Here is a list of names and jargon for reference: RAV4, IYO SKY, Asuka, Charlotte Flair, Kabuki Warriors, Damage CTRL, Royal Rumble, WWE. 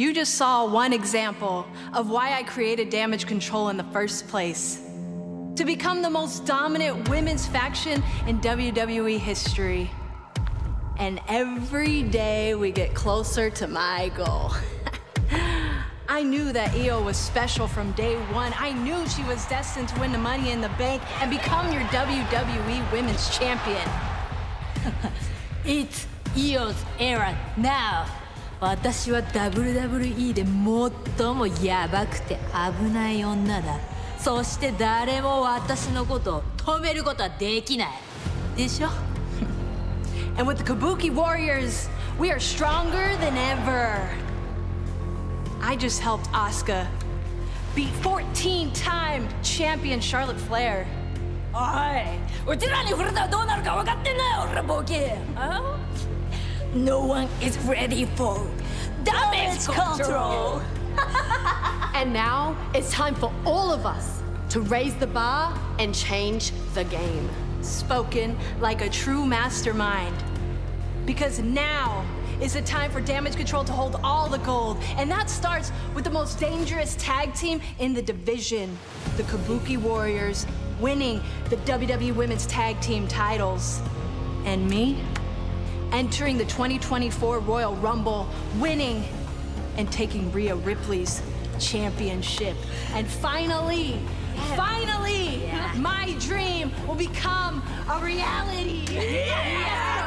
You just saw one example of why I created Damage CTRL in the first place. To become the most dominant women's faction in WWE history. And every day we get closer to my goal. I knew that IYO was special from day one. I knew she was destined to win the Money in the Bank and become your WWE Women's Champion. It's IYO's era now. 私は WWE で最もヤバくて危ない女だ。そして誰も私のことを止めることはできない。でしょ? And with the Kabuki Warriors, we are stronger than ever. I just helped Asuka beat 14-time champion Charlotte Flair. おい、うちらに触れたらどうなるか分かってんなよ、俺ボケ。No one is ready for Damage CTRL. And now it's time for all of us to raise the bar and change the game. Spoken like a true mastermind. Because now is the time for Damage CTRL to hold all the gold. And that starts with the most dangerous tag team in the division, the Kabuki Warriors, winning the WWE Women's Tag Team titles. And me? Entering the 2024 Royal Rumble, winning and taking Rhea Ripley's championship. And finally, my dream will become a reality. Yeah. Yes.